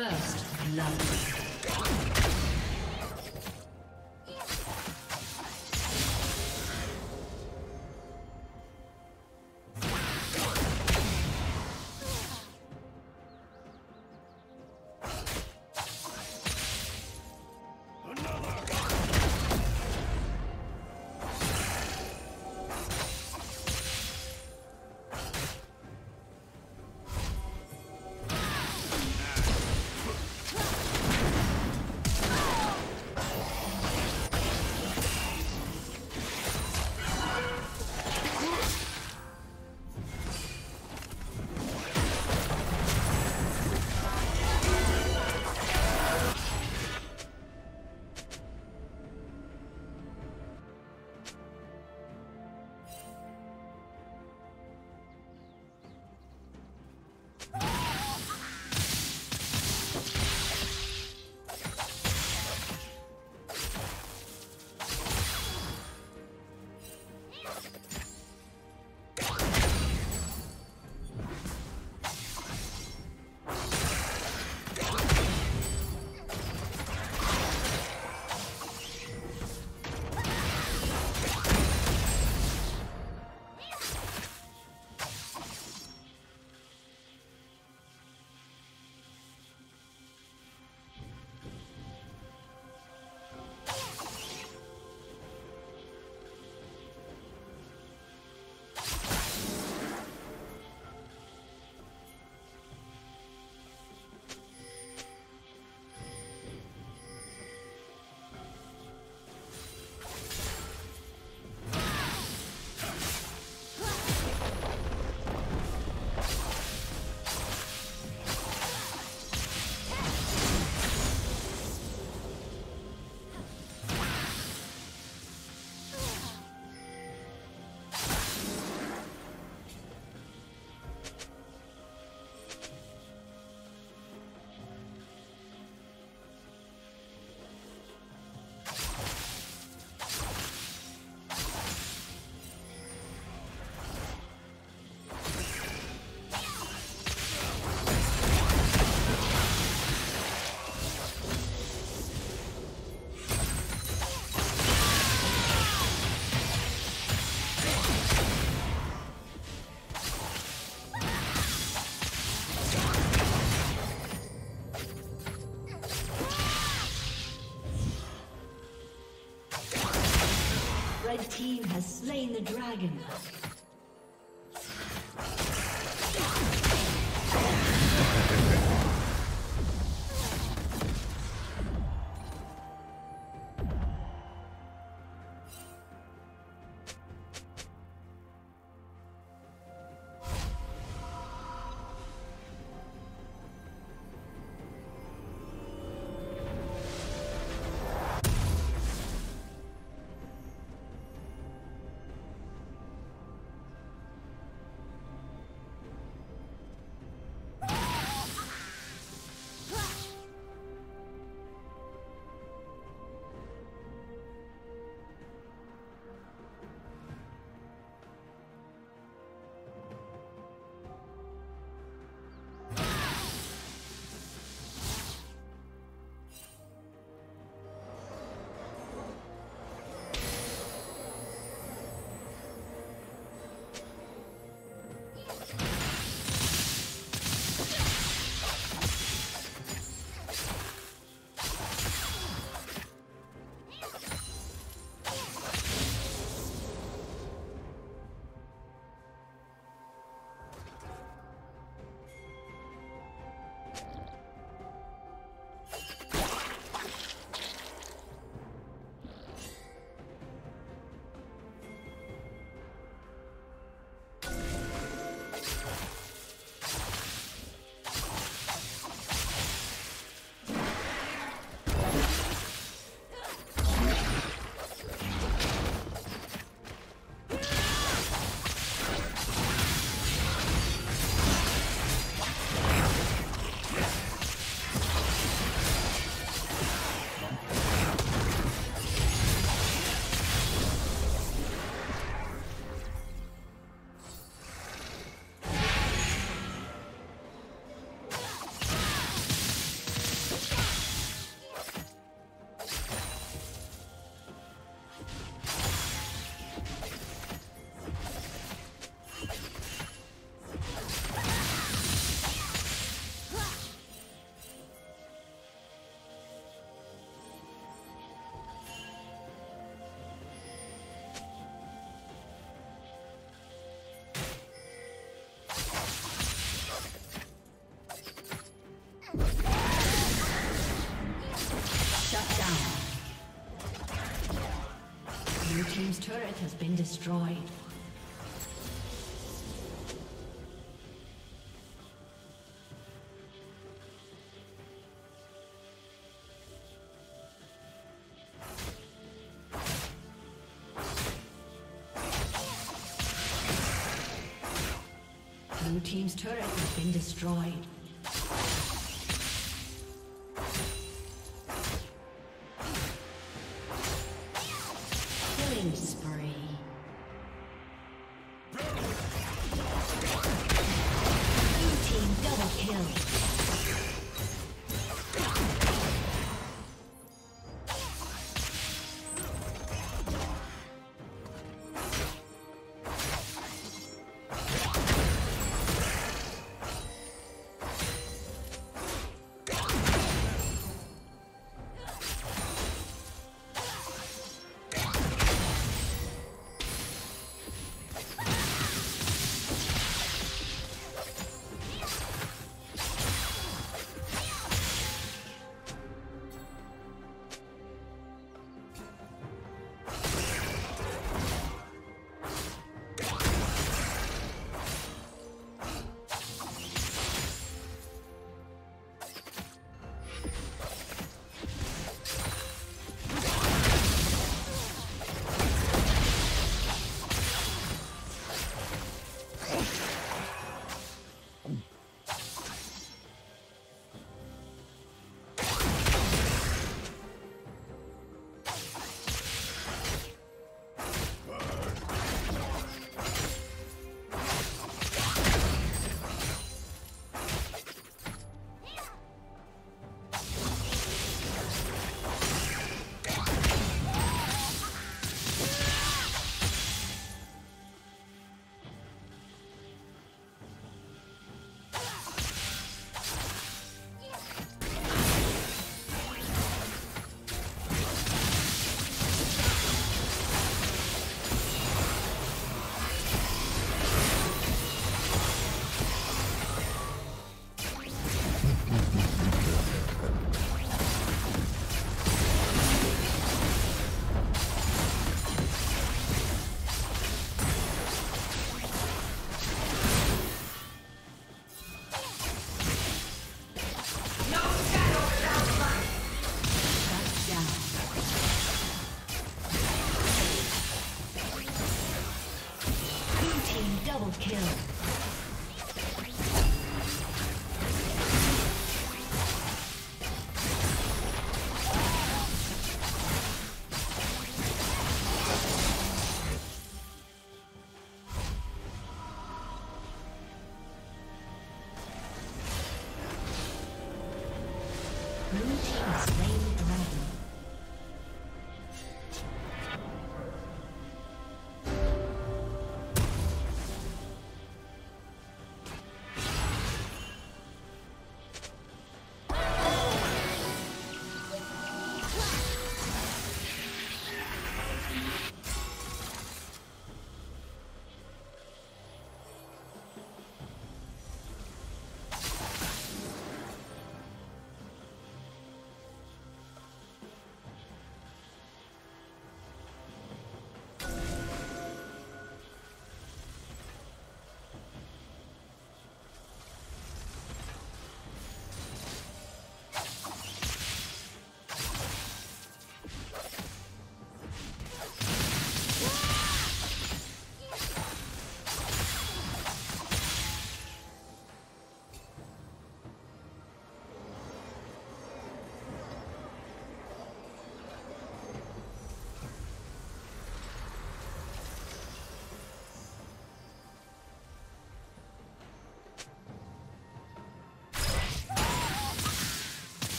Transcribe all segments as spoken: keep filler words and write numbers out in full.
First love. The team has slain the dragon. Blue team's turret has been destroyed. Blue team's turret has been destroyed.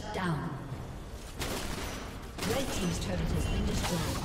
Shut down. Red team's turret has been destroyed.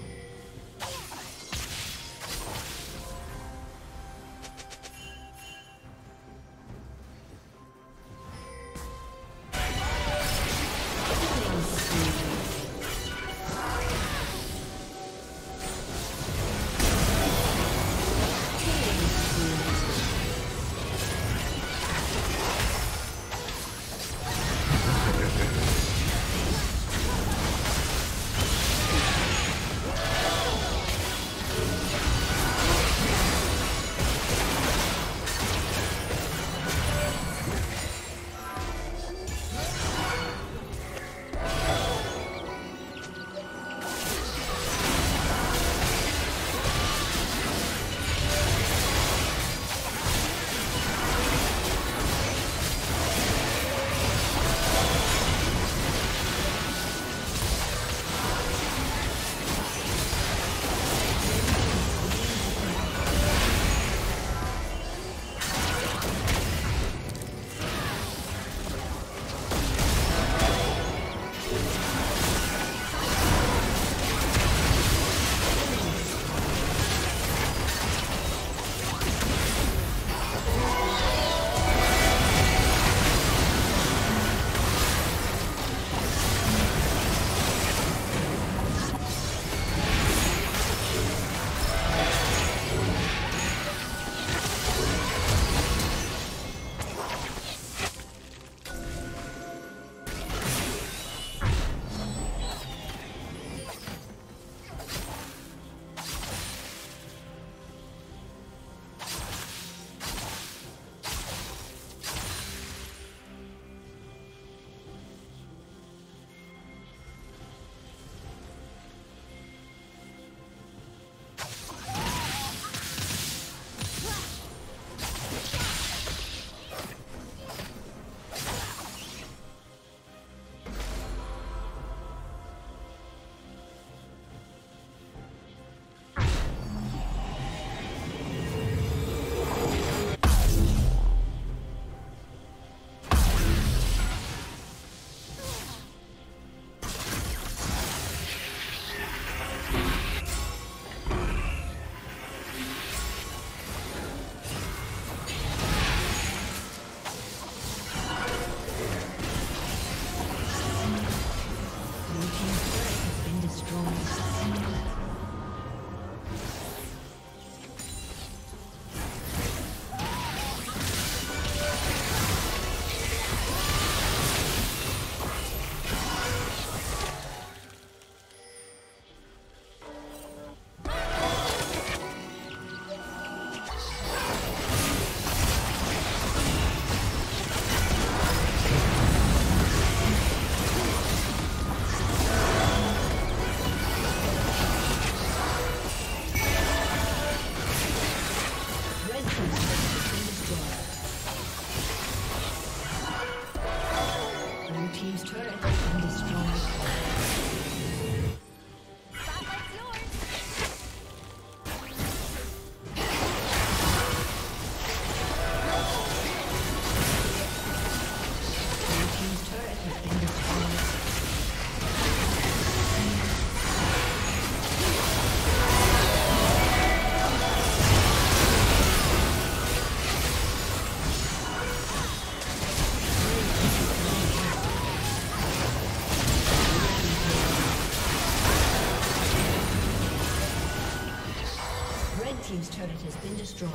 destroyed.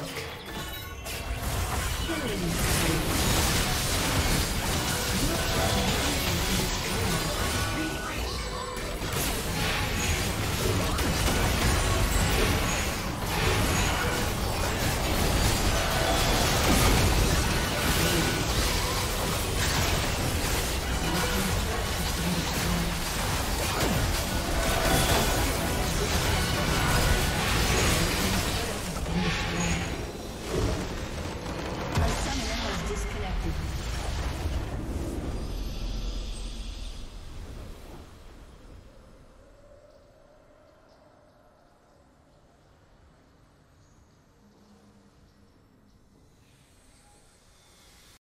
Killing.